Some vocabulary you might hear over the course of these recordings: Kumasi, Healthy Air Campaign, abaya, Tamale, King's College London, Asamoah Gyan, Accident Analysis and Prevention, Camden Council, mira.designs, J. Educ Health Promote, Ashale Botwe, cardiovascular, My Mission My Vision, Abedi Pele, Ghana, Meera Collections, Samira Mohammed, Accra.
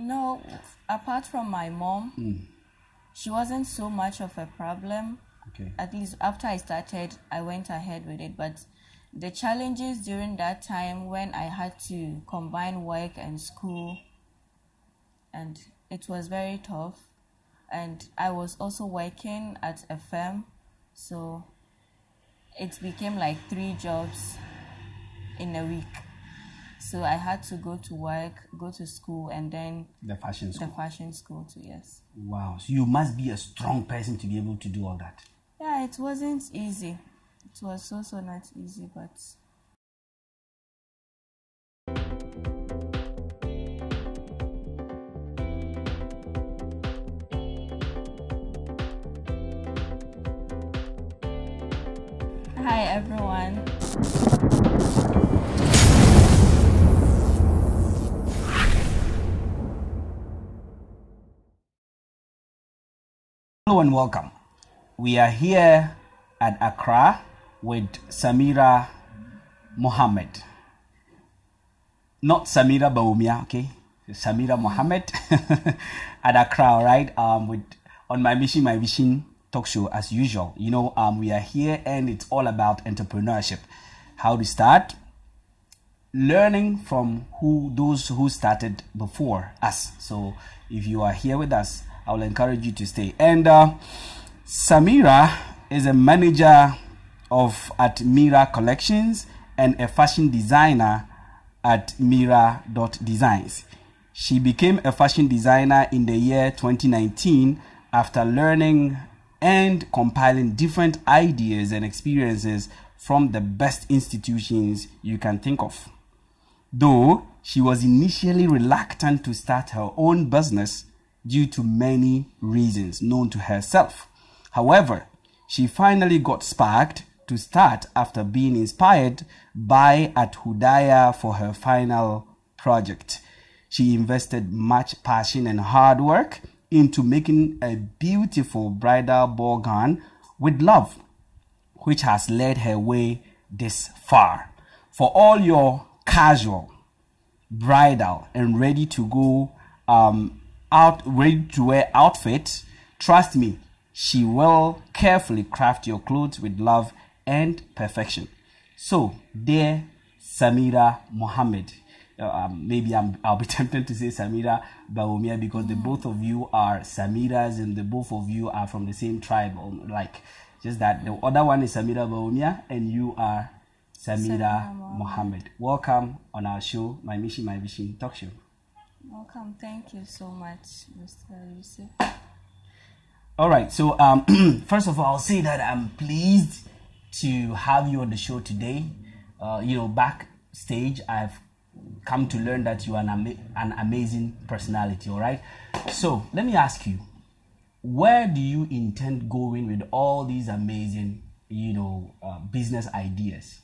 No, apart from my mom, she wasn't so much of a problem. Okay. At least after I started, I went ahead with it. But the challenges during that time when I had to combine work and school, and it was very tough. And I was also working at a firm, so it became like 3 jobs in a week. So I had to go to work, go to school, and then the fashion school too, yes. Wow, so you must be a strong person to be able to do all that. Yeah, it wasn't easy. It was so not easy, but... Hi everyone. Hello and welcome. We are here at Accra with Samira Mohammed. Not Samira Baumia, okay? Samira Mohammed at Accra, right? With on my vision talk show as usual. You know, we are here and it's all about entrepreneurship. How to start, learning from those who started before us. So if you are here with us, I will encourage you to stay. And Samira is a manager at Meera Collections and a fashion designer at mira.designs. She became a fashion designer in the year 2019 after learning and compiling different ideas and experiences from the best institutions you can think of. Though she was initially reluctant to start her own business due to many reasons known to herself. However, she finally got sparked to start after being inspired by At Hudaya for her final project. She invested much passion and hard work into making a beautiful bridal ball gown with love, which has led her way this far. For all your casual, bridal, and ready-to-go ready-to-wear outfits, trust me, she will carefully craft your clothes with love and perfection. So, dear Samira Mohammed, maybe I'll be tempted to say Samira Baumia because the both of you are Samiras and the both of you are from the same tribe. Like, just that the other one is Samira Baumia and you are Samira Mohammed. Welcome on our show, My Mission, My Vision talk show. Welcome. Thank you so much, Mr. Yusuf. All right. So, first of all, I'll say that I'm pleased to have you on the show today. You know, backstage, I've come to learn that you are an amazing personality, all right? So let me ask you, where do you intend going with all these amazing, you know, business ideas?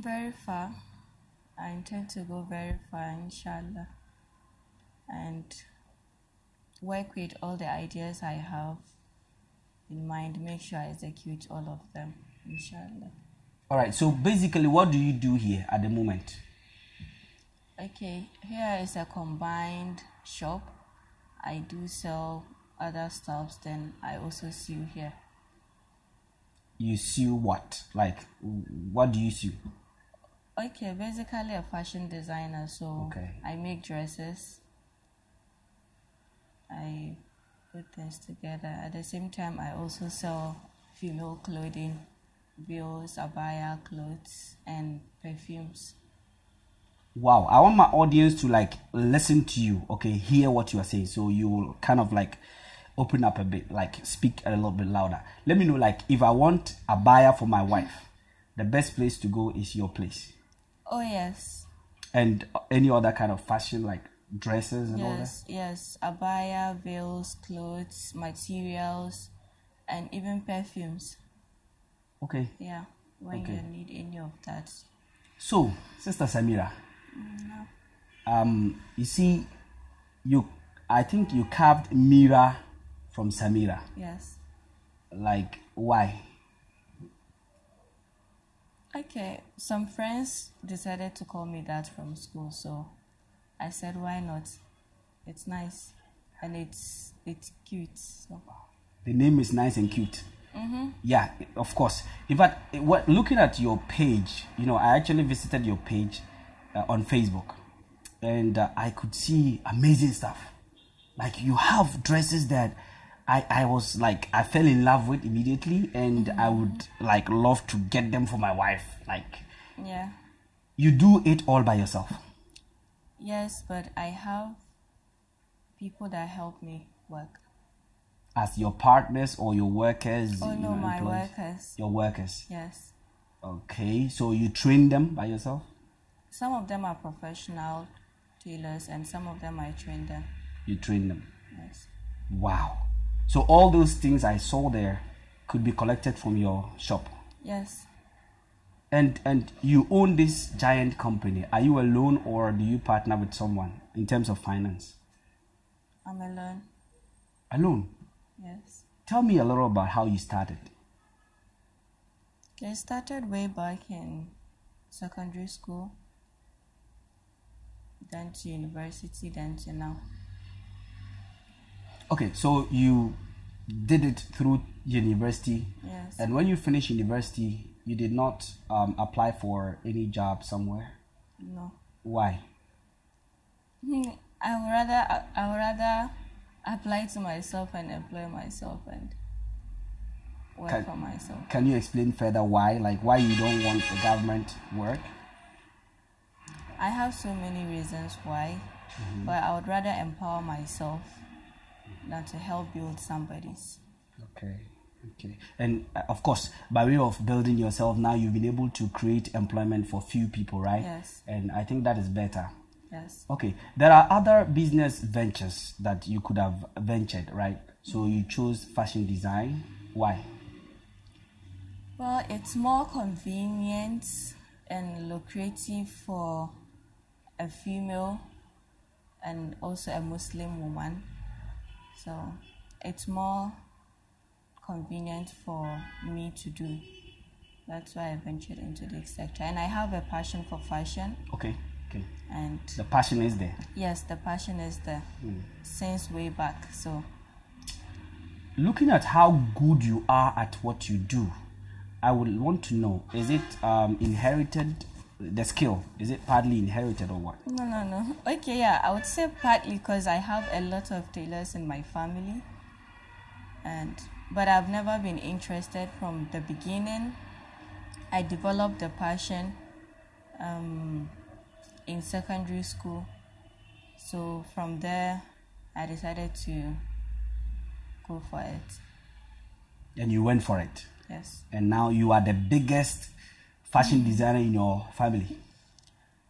Very far. I intend to go very far, inshallah, and work with all the ideas I have in mind, make sure I execute all of them, inshallah. All right, so basically, what do you do here at the moment? Okay, here is a combined shop. I do sell other stuffs, then I also sew here. You sew what? Like, what do you sew? Okay, basically a fashion designer, so okay. I make dresses. I put things together. At the same time, I also sell female clothing. Bills, abaya, clothes, and perfumes. Wow, I want my audience to like listen to you, okay, hear what you are saying, so you will kind of like open up a bit, like speak a little bit louder. Let me know, like, if I want abaya for my wife, the best place to go is your place. Oh, yes. And any other kind of fashion, like dresses and yes, all that? Yes, abaya, veils, clothes, materials, and even perfumes. Okay. Yeah, when okay. You need any of that. So, Sister Samira, you see, I think you carved Meera from Samira. Yes. Like, why? Okay, some friends decided to call me that from school, so I said, why not? It's nice and it's cute. So the name is nice and cute. Mm-hmm. Yeah, of course. In fact, looking at your page, you know, I actually visited your page on Facebook, and I could see amazing stuff. Like, you have dresses that I was like, I fell in love with immediately, and mm-hmm. I would like love to get them for my wife. Like, yeah, you do it all by yourself. Yes, but I have people that help me work. As your partners or your workers? Oh, no, my workers. Your workers? Yes. Okay, so you train them by yourself? Some of them are professional tailors, and some of them I train them. You train them? Yes. Wow. So all those things I saw there could be collected from your shop? Yes. And you own this giant company. Are you alone, or do you partner with someone in terms of finance? I'm alone. Alone? Yes. Tell me a little about how you started. I started way back in secondary school, then to university, then to now. Okay, so you did it through university. Yes. And when you finished university, you did not apply for any job somewhere? No. Why? I would rather apply to myself and employ myself and work for myself. Can you explain further why? Like, why you don't want the government work? I have so many reasons why, mm-hmm. but I would rather empower myself than to help build somebody's. Okay. Okay. And of course, by way of building yourself, now you've been able to create employment for few people, right? Yes. And I think that is better. Yes. Okay. There are other business ventures that you could have ventured, right? So you chose fashion design. Why? Well, it's more convenient and lucrative for a female and also a Muslim woman. So it's more convenient for me to do. That's why I ventured into this sector. And I have a passion for fashion. Okay. Okay. And the passion is there. Yes, the passion is there since way back. So, looking at how good you are at what you do, I would want to know: is it inherited? The skill, is it partly inherited or what? No. Okay, yeah, I would say partly, because I have a lot of tailors in my family, but I've never been interested from the beginning. I developed the passion in secondary school, so from there I decided to go for it. And you went for it? Yes. And now you are the biggest fashion designer in your family?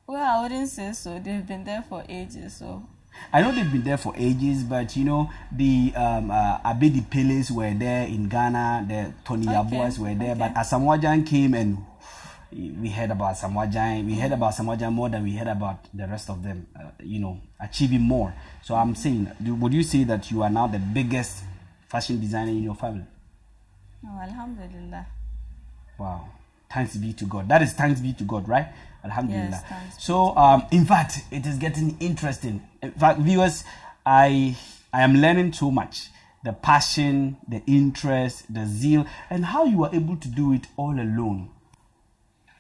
Well, I wouldn't say so. They've been there for ages, so. I know they've been there for ages, but you know, the Abedi Peles were there in Ghana, the Tony Yabuas were there, but Asamoah Gyan came, and we heard about Asamoah Gyan. We heard about Asamoah Gyan more than we heard about the rest of them, you know, achieving more. So I'm saying, would you say that you are now the biggest fashion designer in your family? Oh, alhamdulillah. Wow. Thanks be to God. That is thanks be to God, right? Alhamdulillah. Yes, so, in fact, it is getting interesting. In fact, viewers, I am learning so much. The passion, the interest, the zeal, and how you are able to do it all alone.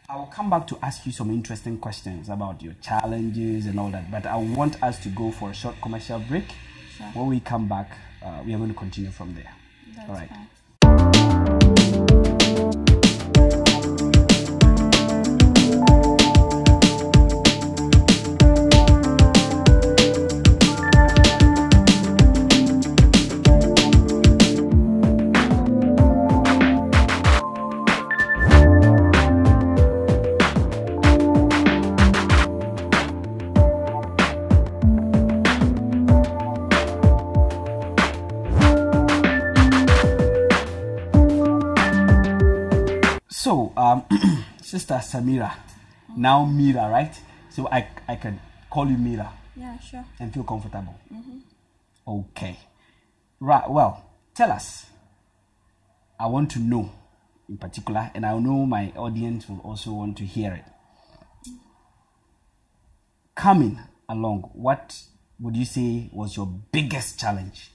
I will come back to ask you some interesting questions about your challenges and all that. But I want us to go for a short commercial break. Sure. When we come back, we are going to continue from there. That's all right. Fine. So, Sister Samira, now Meera, right? So I can call you Meera. Yeah, sure. And feel comfortable. Mm-hmm. Okay. Right, well, tell us. I want to know in particular, and I know my audience will also want to hear it. Coming along, what would you say was your biggest challenge?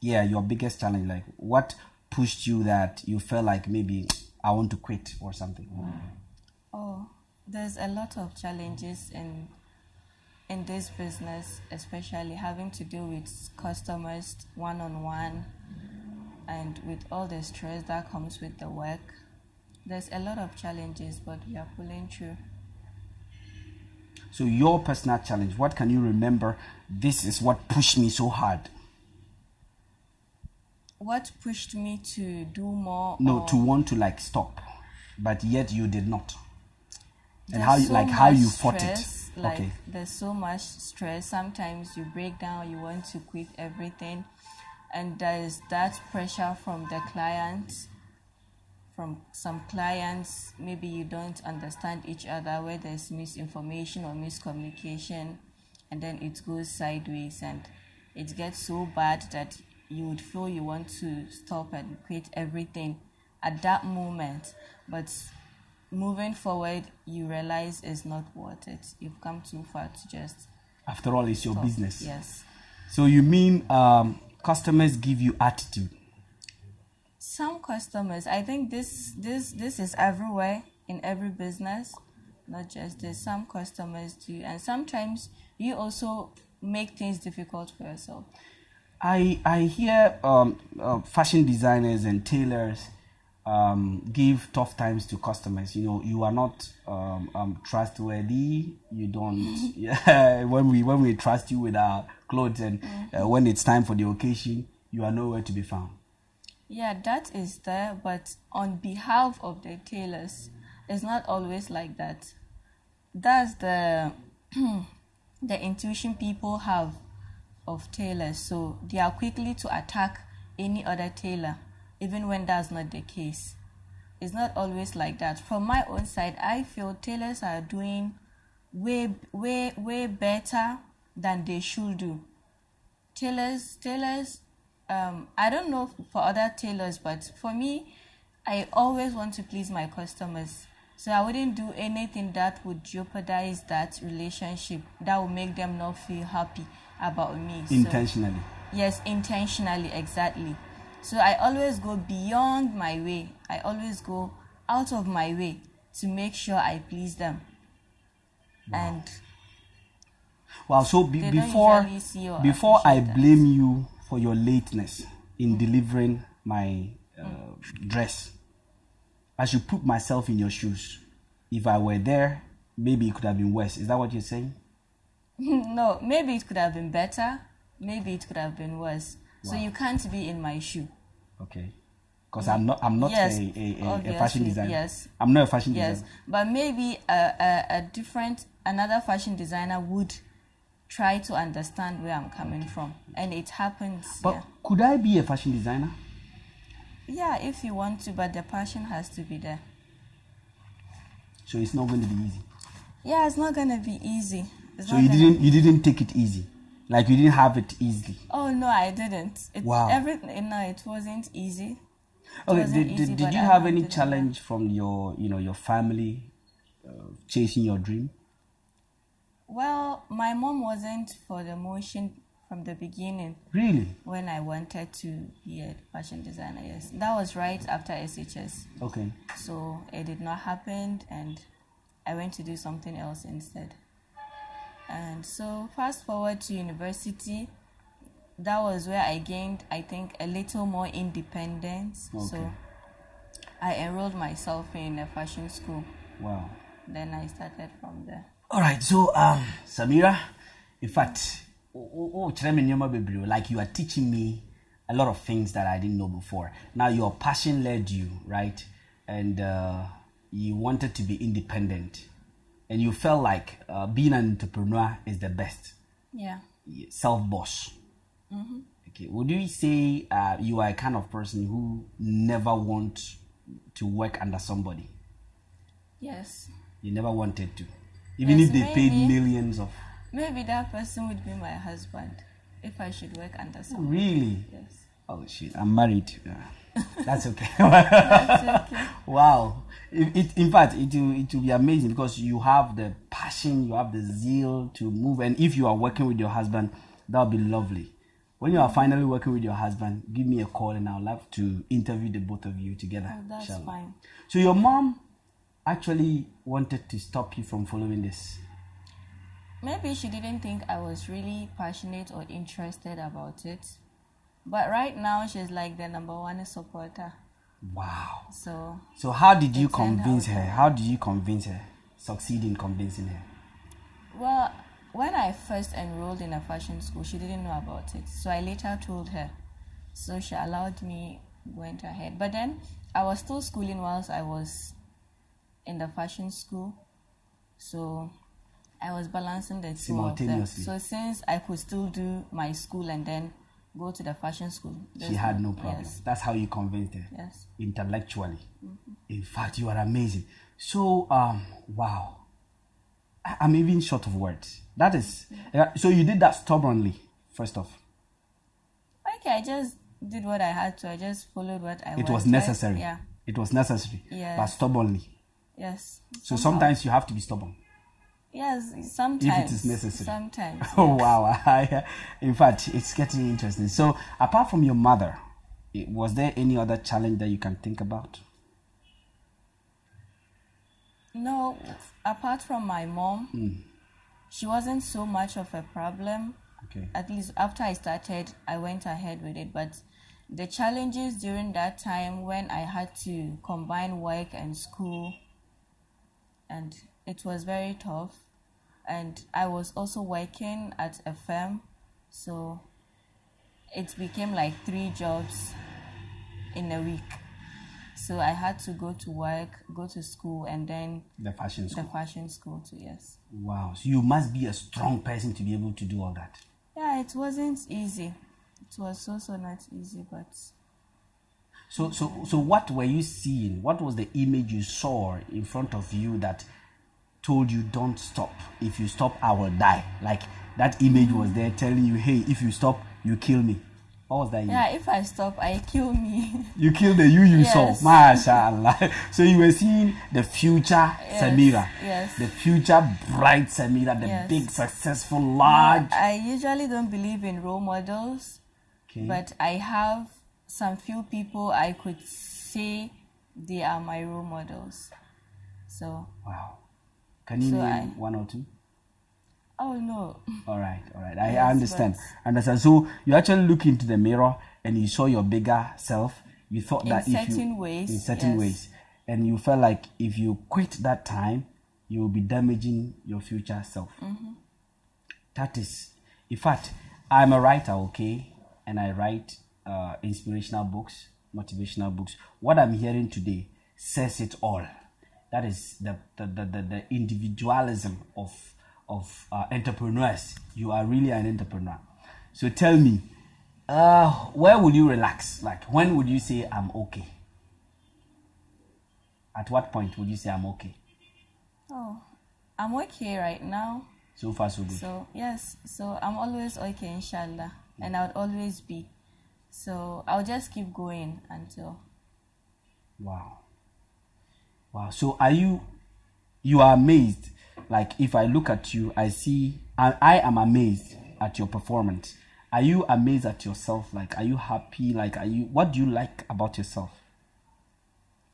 Yeah, your biggest challenge, like what pushed you that you felt like maybe I want to quit or something? Oh, there's a lot of challenges in this business, especially having to deal with customers one-on-one and with all the stress that comes with the work. There's a lot of challenges, but we are pulling through. So your personal challenge, what can you remember? This is what pushed me so hard. What pushed me to do more? No, to want to like stop, but yet you did not. And how, so like how you fought stress, it. Like, okay. There's so much stress. Sometimes you break down, you want to quit everything. And there's that pressure from the clients, from some clients. Maybe you don't understand each other, where there's misinformation or miscommunication. And then it goes sideways and it gets so bad that you would feel you want to stop and quit everything at that moment. But moving forward, you realize it's not worth it. You've come too far to just... After all, it's your business. Yes. So you mean customers give you attitude? Some customers. I think this is everywhere in every business, not just this. Some customers do. And sometimes you also make things difficult for yourself. I hear fashion designers and tailors give tough times to customers. You know, you are not trustworthy. You don't. Yeah, when we trust you with our clothes, and when it's time for the occasion, you are nowhere to be found. Yeah, that is there. But on behalf of the tailors, it's not always like that. That's the the intuition people have of tailors, so they are quickly to attack any other tailor, even when that's not the case. It's not always like that. From my own side, I feel tailors are doing way better than they should do. Tailors I don't know for other tailors, but for me, I always want to please my customers. So I wouldn't do anything that would jeopardize that relationship, that would make them not feel happy about me. Intentionally. So, yes, intentionally, exactly. So I always go beyond my way. I always go out of my way to make sure I please them. Wow. And wow, so before I blame you for your lateness in delivering my dress. I should put myself in your shoes. If I were there, maybe it could have been worse. Is that what you're saying? No, maybe it could have been better. Maybe it could have been worse. Wow. So you can't be in my shoe. Okay. Because I'm not yes, a fashion designer. Yes. I'm not a fashion designer. Yes, but maybe another fashion designer would try to understand where I'm coming from. And it happens. But yeah. Could I be a fashion designer? Yeah, if you want to, but the passion has to be there. So it's not going to be easy. Yeah, it's not going to be easy. So you didn't take it easy, like you didn't have it easily. Oh no, I didn't. Wow. Everything. No, it wasn't easy. Okay. Did you have any challenge from your, you know, your family chasing your dream? Well, my mom wasn't for the motion. From the beginning, really, when I wanted to be a fashion designer, yes, that was right after SHS. Okay, so it did not happen, and I went to do something else instead. And so, fast forward to university, that was where I gained, I think, a little more independence. Okay. So, I enrolled myself in a fashion school. Wow, then I started from there. All right, so, Samira, in fact. Like you are teaching me a lot of things that I didn't know before. Now your passion led you, right? And you wanted to be independent. And you felt like being an entrepreneur is the best. Yeah. Self-boss. Mm-hmm. Okay. Would you say you are a kind of person who never wants to work under somebody? Yes. You never wanted to. Even yes, if they paid millions of... Maybe that person would be my husband if I should work under someone. Really? Yes. Oh shit, I'm married. That's okay. That's okay. Wow. In fact, it will be amazing because you have the passion, you have the zeal to move. And if you are working with your husband, that will be lovely. When you are finally working with your husband, give me a call and I'll love to interview the both of you together. Oh, that's fine. So your mom actually wanted to stop you from following this. Maybe she didn't think I was really passionate or interested about it. But right now, she's like the #1 supporter. Wow. So how did you convince her? How did you convince her? Succeed in convincing her? Well, when I first enrolled in a fashion school, she didn't know about it. So I later told her. So she allowed me, went ahead. But then I was still schooling whilst I was in the fashion school. So I was balancing the two of them. So since I could still do my school and then go to the fashion school. She had no problem. Yes. That's how you convinced her. Yes. Intellectually. Mm-hmm. In fact, you are amazing. So, wow. I'm even short of words. That is... So you did that stubbornly, first off. Okay, I just did what I had to. I just followed what I wanted. It was necessary. Yeah. It was necessary. Yes. But stubbornly. Yes. So sometimes you have to be stubborn. Yes, sometimes. If it is necessary. Sometimes. Yes. Oh, wow. In fact, it's getting interesting. So, apart from your mother, was there any other challenge that you can think about? No, apart from my mom, she wasn't so much of a problem. Okay. At least after I started, I went ahead with it. But the challenges during that time when I had to combine work and school, and it was very tough, and I was also working at a firm, so it became like 3 jobs in a week. So I had to go to work, go to school, and then the fashion school too. Yes. Wow. So you must be a strong person to be able to do all that. Yeah, it wasn't easy. It was so not easy, but. So what were you seeing? What was the image you saw in front of you that told you don't stop? If you stop, I will die. Like that image was there telling you, hey, if you stop, you kill me. What was that image? Yeah, if I stop, I kill me. You kill the you yes. saw. MashaAllah. So you were seeing the future yes. Samira. Yes. The future bright Samira, the yes. big, successful, large. No, I usually don't believe in role models, okay. but I have some few people I could say they are my role models. So. Wow. Can you name one or two? Oh, no. All right. Yes, I understand. So you actually look into the mirror and you saw your bigger self. You thought that if you... In certain ways. And you felt like if you quit that time, you will be damaging your future self. Mm-hmm. That is... In fact, I'm a writer, okay? And I write inspirational books, motivational books. What I'm hearing today says it all. That is the individualism of entrepreneurs. You are really an entrepreneur. So tell me, where would you relax? Like, when would you say I'm okay? At what point would you say I'm okay? Oh, I'm okay right now. So far, so good. So, yes. So I'm always okay, inshallah. Yeah. And I would always be. So I'll just keep going until... Wow. Wow, so you are amazed. Like, if I look at you, I see, and I am amazed at your performance. Are you amazed at yourself? Like, are you happy? Like, what do you like about yourself?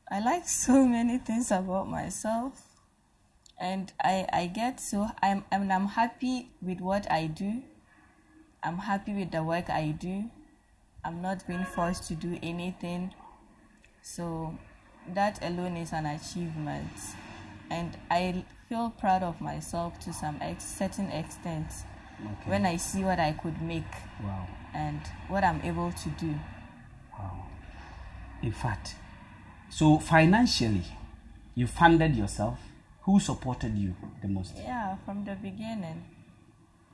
I like so many things about myself. And I'm happy with what I do. I'm happy with the work I do. I'm not being forced to do anything. So... that alone is an achievement, and I feel proud of myself to some certain extent. Okay. When I see what I could make wow. and what I'm able to do. Wow. In fact, so financially, you funded yourself. Who supported you the most? Yeah, from the beginning.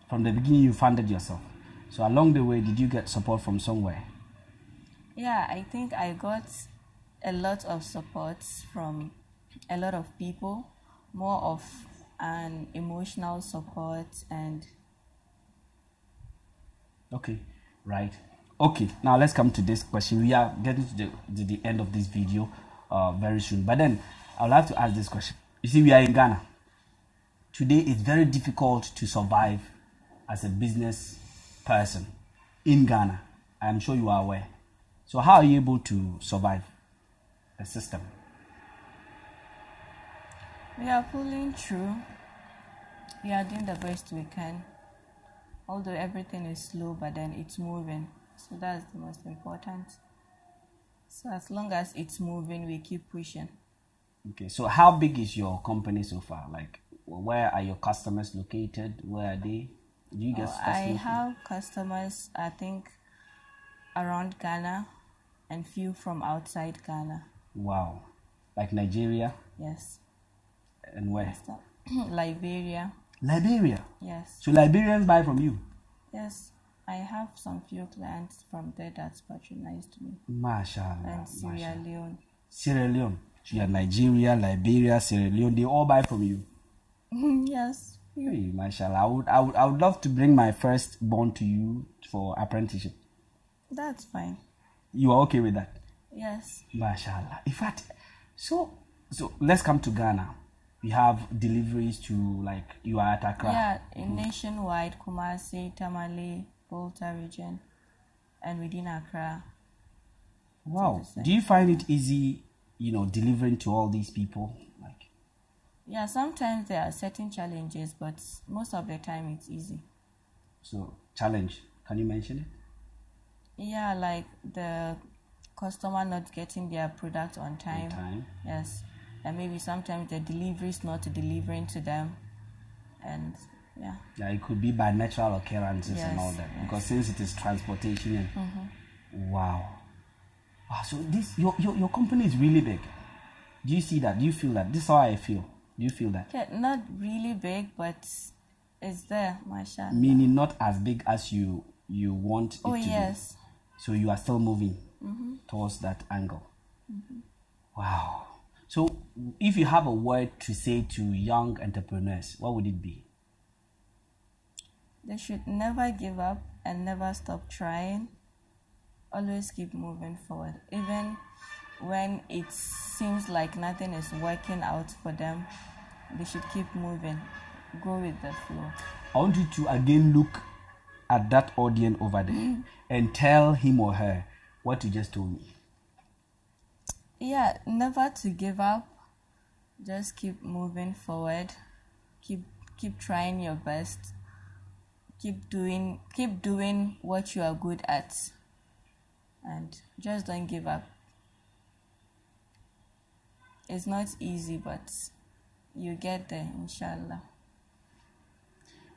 From the beginning, you funded yourself. So along the way, did you get support from somewhere? Yeah, I think I got... a lot of support from a lot of people, more of an emotional support and... Okay, right. Okay, now let's come to this question. We are getting to the end of this video very soon, but then I would like to ask this question. You see, we are in Ghana today. It's very difficult to survive as a business person in Ghana. I'm sure you are aware. So how are you able to survive the system? We are pulling through. We are doing the best we can. Although everything is slow, but then it's moving. So that's the most important. So as long as it's moving, we keep pushing. Okay, so how big is your company so far? Like, where are your customers located? Where are they? Do you get customers? I have customers, I think, around Ghana and few from outside Ghana. Wow. Like Nigeria? Yes. And where? Liberia. Liberia? Yes. So Liberians buy from you? Yes. I have some few clients from there that patronized me. MashaAllah. And Sierra Leone. Sierra Leone. So you have Nigeria, Liberia, Sierra Leone. They all buy from you? Yes. Hey, MashaAllah. I would love to bring my firstborn to you for apprenticeship. That's fine. You are okay with that? Yes. MashaAllah. In fact, so let's come to Ghana. We have deliveries to, like, you are at Accra. Yeah, nationwide, Kumasi, Tamale, Volta region, and within Accra. Wow. Do you find it easy, you know, delivering to all these people? Like, yeah, sometimes there are certain challenges, but most of the time it's easy. So, challenge, can you mention it? Yeah, like the customer not getting their product on time. Yes. And maybe sometimes the delivery is not delivering to them. And yeah. Yeah, it could be by natural occurrences, yes, and all that. Yes. Because since it is transportation. And Wow. So this your company is really big. Do you see that? Do you feel that? This is how I feel. Do you feel that? Yeah, not really big, but it's there, mashallah. Meaning not as big as you want it to be. So you are still moving towards that angle. Wow. So if you have a word to say to young entrepreneurs, what would it be? They should never give up and never stop trying. Always keep moving forward. Even when it seems like nothing is working out for them, they should keep moving. Go with the flow. I want you to again look at that audience over there and tell him or her what you just told me. Yeah, never to give up. Just keep moving forward. Keep trying your best. Keep doing what you are good at. And just don't give up. It's not easy, but you get there, inshallah.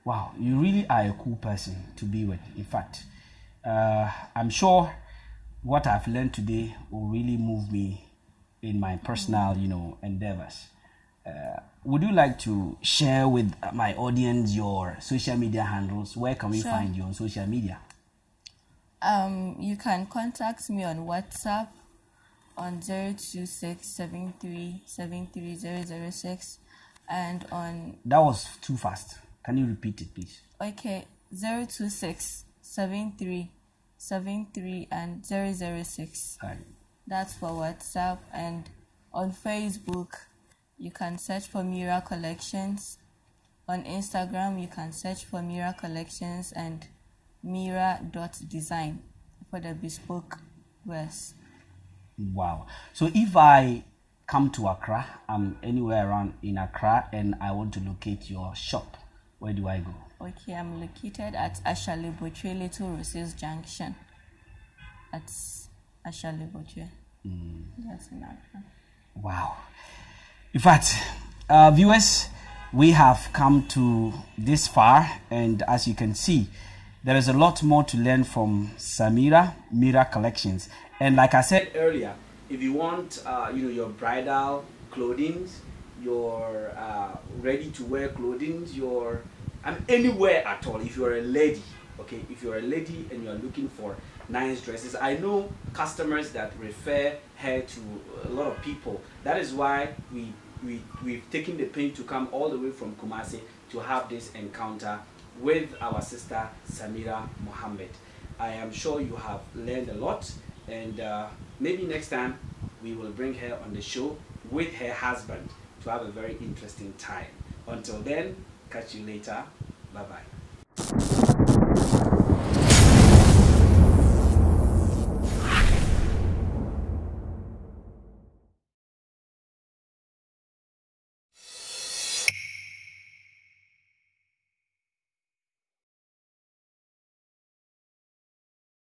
Wow, you really are a cool person to be with. In fact, I'm sure what I've learned today will really move me in my personal, you know, endeavors. Would you like to share with my audience your social media handles? Where can we find you on social media? You can contact me on WhatsApp on 026-7373006 and on... That was too fast. Can you repeat it, please? Okay, 026-7373006 and 006. Right. That's for WhatsApp. And on Facebook, you can search for Meera Collections. On Instagram, you can search for Meera Collections and mira.design for the bespoke wears. Wow. So if I come to Accra, I'm anywhere around in Accra, and I want to locate your shop, where do I go? Okay, I'm located at Ashale Botwe, Little Roses Junction. At Ashale Botwe. That's in Accra. Wow. In fact, viewers, we have come to this far, and as you can see, there is a lot more to learn from Samira Meera Collections. And like I said earlier, if you want, you know, your bridal clothing, your ready-to-wear clothing, your anywhere at all, if you're a lady, okay, if you're a lady and you're looking for nice dresses, I know customers that refer her to a lot of people. That is why we've taken the pain to come all the way from Kumasi to have this encounter with our sister Samira Mohammed. I am sure you have learned a lot, and maybe next time we will bring her on the show with her husband to have a very interesting time. Until then, catch you later. Bye-bye.